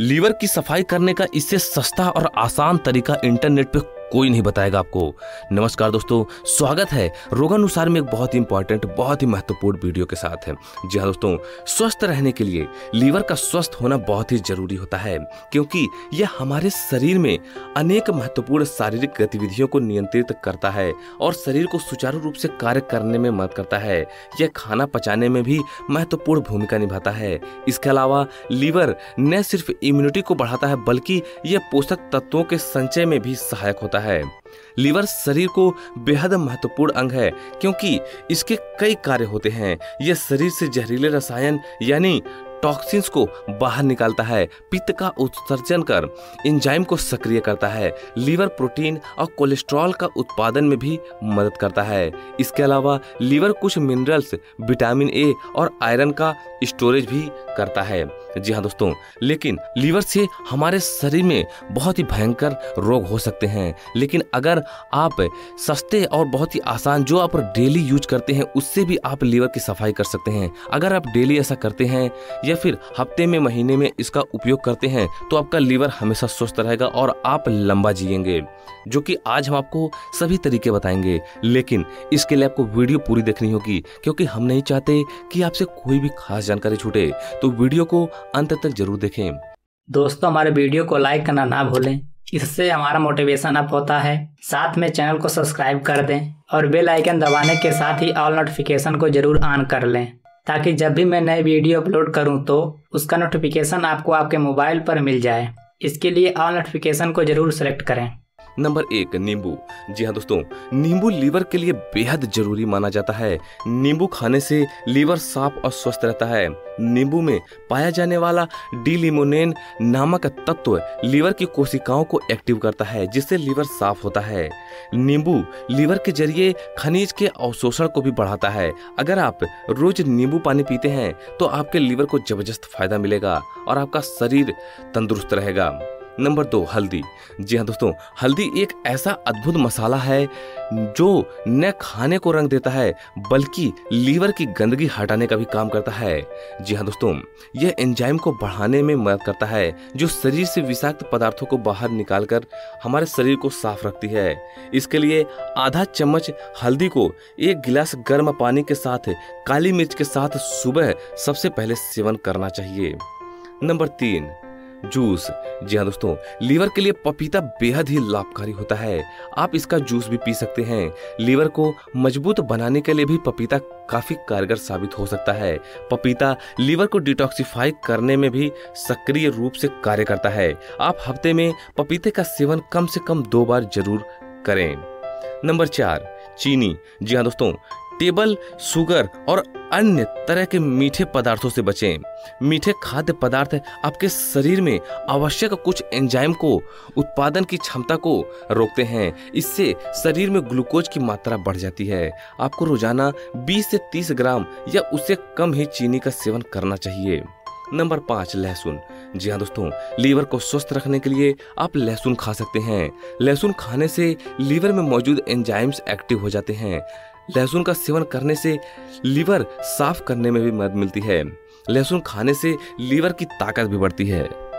Liver की सफाई करने का इससे सस्ता और आसान तरीका इंटरनेट पे कोई नहीं बताएगा आपको। नमस्कार दोस्तों, स्वागत है रोगानुसार में एक बहुत ही इंपॉर्टेंट, बहुत ही महत्वपूर्ण वीडियो के साथ है। जी हाँ दोस्तों, स्वस्थ रहने के लिए लीवर का स्वस्थ होना बहुत ही जरूरी होता है, क्योंकि यह हमारे शरीर में अनेक महत्वपूर्ण शारीरिक गतिविधियों को नियंत्रित करता है और शरीर को सुचारू रूप से कार्य करने में मदद करता है। यह खाना पचाने में भी महत्वपूर्ण भूमिका निभाता है। इसके अलावा लीवर न सिर्फ इम्यूनिटी को बढ़ाता है, बल्कि यह पोषक तत्वों के संचय में भी सहायक होता है। लीवर शरीर को बेहद महत्वपूर्ण अंग है, क्योंकि इसके कई कार्य होते हैं। यह शरीर से जहरीले रसायन यानी टॉक्सिन्स को बाहर निकालता है, पित्त का उत्सर्जन कर एंजाइम को सक्रिय करता है, लीवर प्रोटीन और कोलेस्ट्रॉल का उत्पादन में भी मदद करता है। इसके अलावा लीवर कुछ मिनरल्स, विटामिन ए और आयरन का स्टोरेज भी करता है। जी हाँ दोस्तों, लेकिन लीवर से हमारे शरीर में बहुत ही भयंकर रोग हो सकते हैं, लेकिन अगर आप सस्ते और बहुत ही आसान जो आप डेली यूज करते हैं, उससे भी आप लीवर की सफाई कर सकते हैं। अगर आप डेली ऐसा करते हैं या फिर हफ्ते में, महीने में इसका उपयोग करते हैं, तो आपका लीवर हमेशा स्वस्थ रहेगा और आप लंबा जिएंगे, जो कि आज हम आपको सभी तरीके बताएंगे। लेकिन इसके लिए आपको वीडियो पूरी देखनी होगी, क्योंकि हम नहीं चाहते कि आपसे कोई भी खास जानकारी छूटे, तो वीडियो को अंत तक जरूर देखें। दोस्तों, हमारे वीडियो को लाइक करना ना भूलें, इससे हमारा मोटिवेशन अप होता है। साथ में चैनल को सब्सक्राइब कर दें और बेल आइकन दबाने के साथ ही ऑल नोटिफिकेशन को जरूर ऑन कर लें, ताकि जब भी मैं नए वीडियो अपलोड करूं तो उसका नोटिफिकेशन आपको आपके मोबाइल पर मिल जाए। इसके लिए ऑल नोटिफिकेशन को जरूर सेलेक्ट करें। नंबर 1, नींबू। जी हाँ दोस्तों, नींबू लीवर के लिए बेहद जरूरी माना जाता है। नींबू खाने से लीवर साफ और स्वस्थ रहता है। नींबू में पाया जाने वाला डी-लिमोनेन नामक तत्व लीवर की कोशिकाओं को एक्टिव करता है, जिससे लीवर साफ होता है। नींबू लीवर के जरिए खनिज के अवशोषण को भी बढ़ाता है। अगर आप रोज नींबू पानी पीते हैं तो आपके लीवर को जबरदस्त फायदा मिलेगा और आपका शरीर तंदुरुस्त रहेगा। नंबर 2, हल्दी। जी हाँ दोस्तों, हल्दी एक ऐसा अद्भुत मसाला है जो न खाने को रंग देता है, बल्कि लीवर की गंदगी हटाने का भी काम करता है। जी हाँ दोस्तों, यह एंजाइम को बढ़ाने में मदद करता है, जो शरीर से विषाक्त पदार्थों को बाहर निकालकर हमारे शरीर को साफ रखती है। इसके लिए आधा चम्मच हल्दी को एक गिलास गर्म पानी के साथ काली मिर्च के साथ सुबह सबसे पहले सेवन करना चाहिए। Number 3, juice. जी हाँ दोस्तों, लीवर के लिए पपीता बेहद ही लाभकारी होता है। आप इसका जूस भी पी सकते हैं। लीवर को मजबूत बनाने के लिए भी पपीता काफ़ी कारगर साबित हो सकता है। पपीता लीवर को डिटॉक्सिफाई करने में भी सक्रिय रूप से कार्य करता है। आप हफ्ते में पपीते का सेवन कम से कम 2 बार जरूर करें। नंबर 4, चीनी। जी हाँ दोस्तों, टेबल शुगर और अन्य तरह के मीठे पदार्थों से बचें। मीठे खाद्य पदार्थ आपके शरीर में आवश्यक कुछ एंजाइम को उत्पादन की क्षमता को रोकते हैं। इससे शरीर में ग्लूकोज की मात्रा बढ़ जाती है। आपको रोजाना 20 से 30 ग्राम या उससे कम ही चीनी का सेवन करना चाहिए। नंबर 5, लहसुन। जी हाँ दोस्तों, लीवर को स्वस्थ रखने के लिए आप लहसुन खा सकते हैं। लहसुन खाने से लीवर में मौजूद एंजाइम्स एक्टिव हो जाते हैं। लहसुन का सेवन करने से लीवर साफ करने में भी मदद मिलती है। लहसुन खाने से लीवर की ताकत भी बढ़ती है।